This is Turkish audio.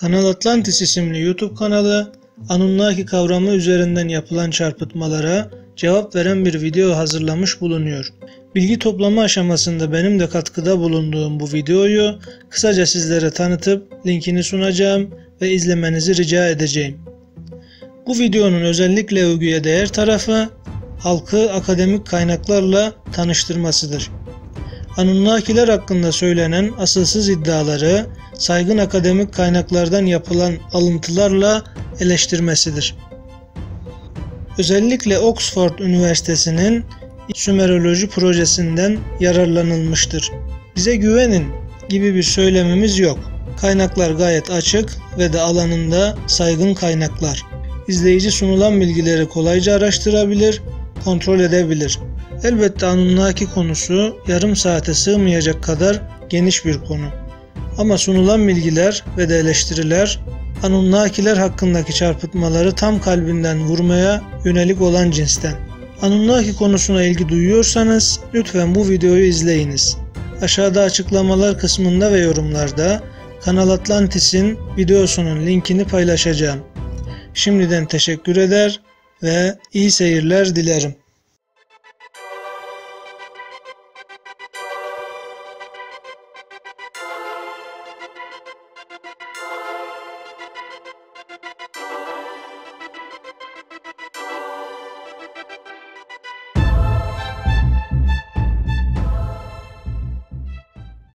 Kanal Atlantis isimli YouTube kanalı, Anunnaki kavramı üzerinden yapılan çarpıtmalara cevap veren bir video hazırlamış bulunuyor. Bilgi toplama aşamasında benim de katkıda bulunduğum bu videoyu kısaca sizlere tanıtıp linkini sunacağım ve izlemenizi rica edeceğim. Bu videonun özellikle övgüye değer tarafı, halkı akademik kaynaklarla tanıştırmasıdır. Anunnakiler hakkında söylenen asılsız iddiaları, saygın akademik kaynaklardan yapılan alıntılarla eleştirmesidir. Özellikle Oxford Üniversitesi'nin Sümeroloji projesinden yararlanılmıştır. "Bize güvenin" gibi bir söylemimiz yok. Kaynaklar gayet açık ve de alanında saygın kaynaklar. İzleyici sunulan bilgileri kolayca araştırabilir, kontrol edebilir. Elbette Anunnaki konusu yarım saate sığmayacak kadar geniş bir konu. Ama sunulan bilgiler ve de eleştiriler, Anunnakiler hakkındaki çarpıtmaları tam kalbinden vurmaya yönelik olan cinsten. Anunnaki konusuna ilgi duyuyorsanız lütfen bu videoyu izleyiniz. Aşağıda açıklamalar kısmında ve yorumlarda Kanal Atlantis'in videosunun linkini paylaşacağım. Şimdiden teşekkür eder ve iyi seyirler dilerim.